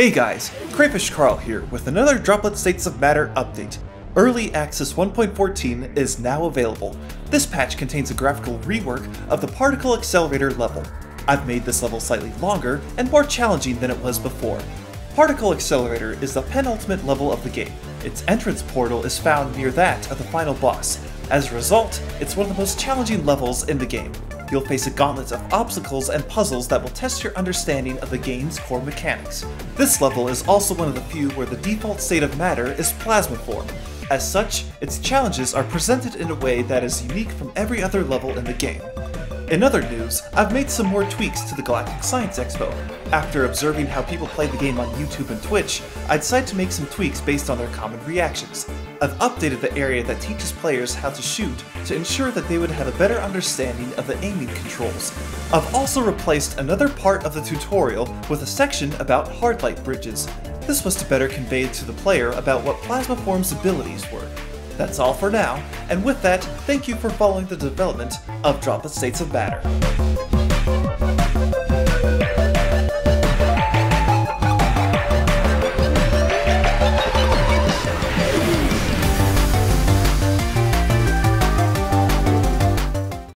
Hey guys, Krayfish Carl here with another Droplet States of Matter update. Early Access 1.14 is now available. This patch contains a graphical rework of the Particle Accelerator level. I've made this level slightly longer and more challenging than it was before. Particle Accelerator is the penultimate level of the game. Its entrance portal is found near that of the final boss. As a result, it's one of the most challenging levels in the game. You'll face a gauntlet of obstacles and puzzles that will test your understanding of the game's core mechanics. This level is also one of the few where the default state of matter is plasma form. As such, its challenges are presented in a way that is unique from every other level in the game. In other news, I've made some more tweaks to the Galactic Science Expo. After observing how people play the game on YouTube and Twitch, I decided to make some tweaks based on their common reactions. I've updated the area that teaches players how to shoot to ensure that they would have a better understanding of the aiming controls. I've also replaced another part of the tutorial with a section about hard light bridges. This was to better convey to the player about what Plasma Form's abilities were. That's all for now, and with that, thank you for following the development of Droplet States of Matter.